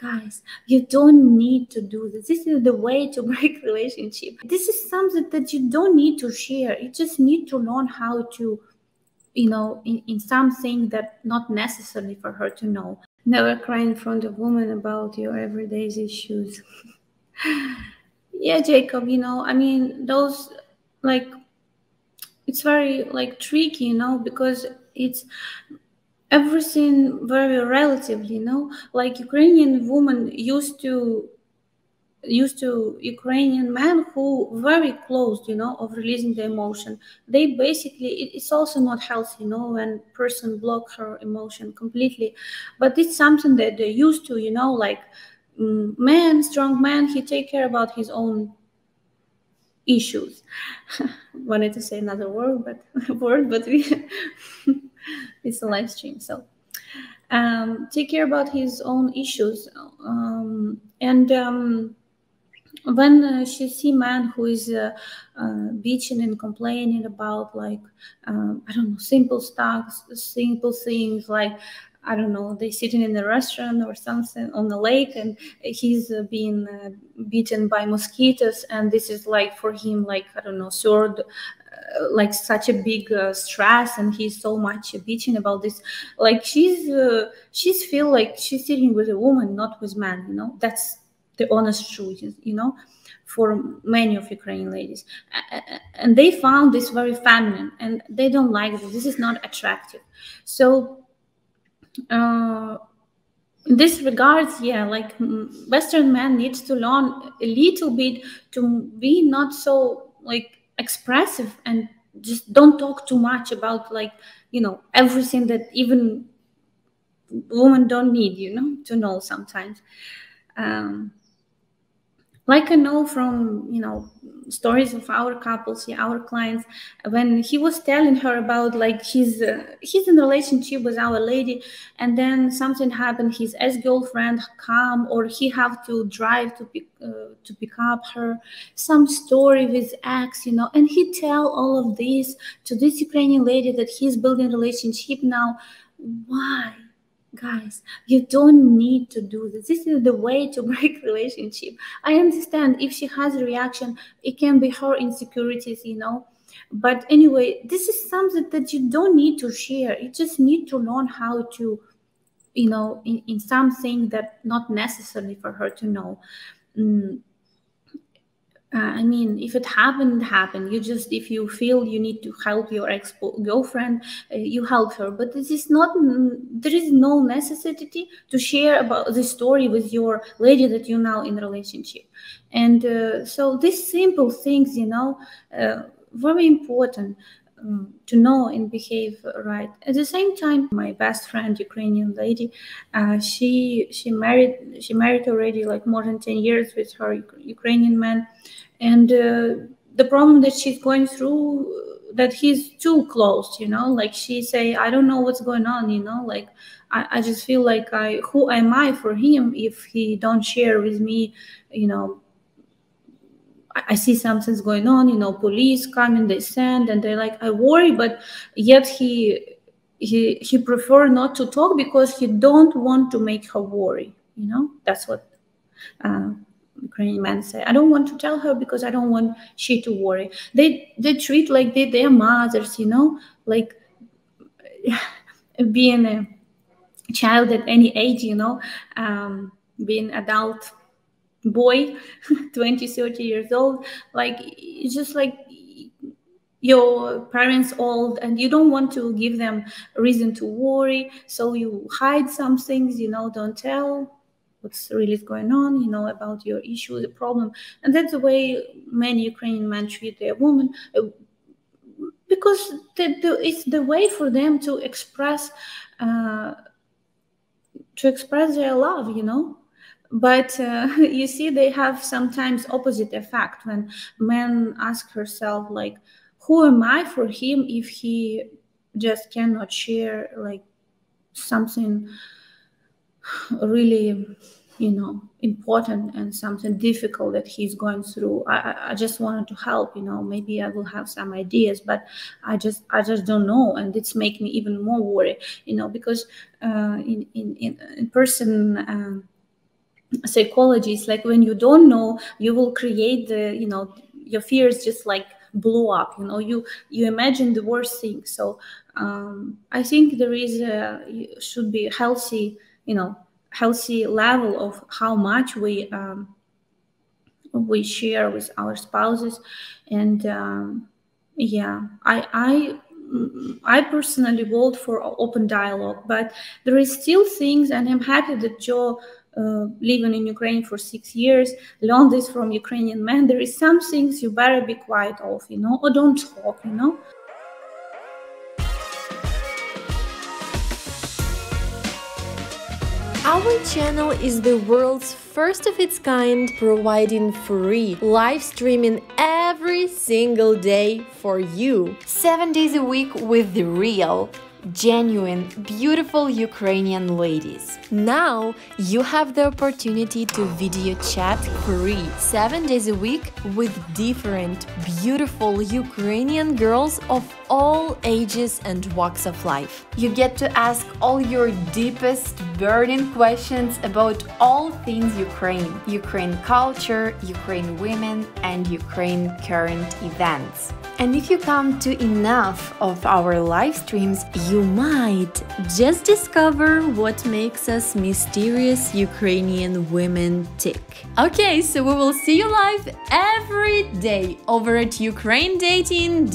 Guys, you don't need to do this. This is the way to break relationship. This is something that you don't need to share. You just need to learn how to, you know, in something that not necessarily for her to know. Never cry in front of women about your everyday issues. Yeah, Jacob, you know, I mean, those, like, it's very, like, tricky, you know, because it's everything very relative, you know, like Ukrainian women used to Ukrainian men who very closed, you know, of releasing the emotion. They basically, it's also not healthy, you know, when person blocks her emotion completely. But it's something that they used to, you know, like man, strong man, he take care about his own issues. Wanted to say another word, but we it's a live stream, so take care about his own issues. When she see man who is bitching and complaining about, like, I don't know, simple things like, I don't know, they sitting in a restaurant or something on the lake, and he's being bitten by mosquitoes, and this is like for him, like, I don't know, sword, like such a big stress, and he's so much bitching about this. Like she's feel like she's sitting with a woman, not with man, you know. That's the honest truth, you know, for many of Ukrainian ladies. And they found this very feminine, and they don't like this. This is not attractive. So in this regards, yeah, like Western man needs to learn a little bit to be not so, like, expressive, and just don't talk too much about, like, you know, everything that even women don't need, you know, to know sometimes. Like I know from, you know, stories of our couples, yeah, our clients, when he was telling her about, like, he's in a relationship with our lady, and then something happened. His ex-girlfriend come, or he have to drive to pick up her, some story with ex, you know, and he tell all of this to this Ukrainian lady that he's building a relationship now. Why? Guys, you don't need to do this. This is the way to break relationship. I understand if she has a reaction, it can be her insecurities, you know. But anyway, this is something that you don't need to share. You just need to learn how to, you know, in something that not necessarily for her to know. I mean, if it happened, happened. You just, if you feel you need to help your ex-girlfriend, you help her. But this is not, there is no necessity to share about the story with your lady that you're now in a relationship. And so these simple things, you know, very important to know and behave right. At the same time, my best friend, Ukrainian lady, she married already, like, more than 10 years with her Ukrainian man, and the problem that she's going through, that he's too close, you know, like she say, I don't know what's going on, you know, like I just feel like who am I for him if he don't share with me, you know, I see something's going on, you know, police coming, they send, and they're like, I worry, but yet he prefer not to talk because he don't want to make her worry, you know. That's what Ukrainian men say. I don't want to tell her because I don't want she to worry. They treat like they're mothers, you know, like being a child at any age, you know, being adult boy, 20-30 years old, like, it's just like your parents old, and you don't want to give them a reason to worry, so you hide some things, you know, don't tell what's really going on, you know, about your issue, the problem. And that's the way many Ukrainian men treat their women, because it's the way for them to express their love, you know. But you see, they have sometimes opposite effect when men ask herself, like, who am I for him if he just cannot share, like, something really, you know, important and something difficult that he's going through. I just wanted to help, you know, maybe I will have some ideas, but I just don't know, and it's make me even more worried, you know, because in person psychology is like when you don't know, you will create the, you know, your fears just like blow up, you know, you imagine the worst thing. So I think there is should be healthy, you know, healthy level of how much we share with our spouses. And yeah, I personally vote for open dialogue, but there is still things, and I'm happy that Joe, living in Ukraine for 6 years, learned this from Ukrainian men. There is some things you better be quiet of, you know, or don't talk, you know. Our channel is the world's first of its kind, providing free live streaming every single day for you. 7 days a week with the real, genuine, beautiful Ukrainian ladies. Now you have the opportunity to video chat free 7 days a week with different, beautiful Ukrainian girls of all ages and walks of life. You get to ask all your deepest burning questions about all things Ukraine, Ukraine culture, Ukraine women, and Ukraine current events. And if you come to enough of our live streams, you might just discover what makes us mysterious Ukrainian women tick. Okay, so we will see you live every day over at UkraineDating.tv.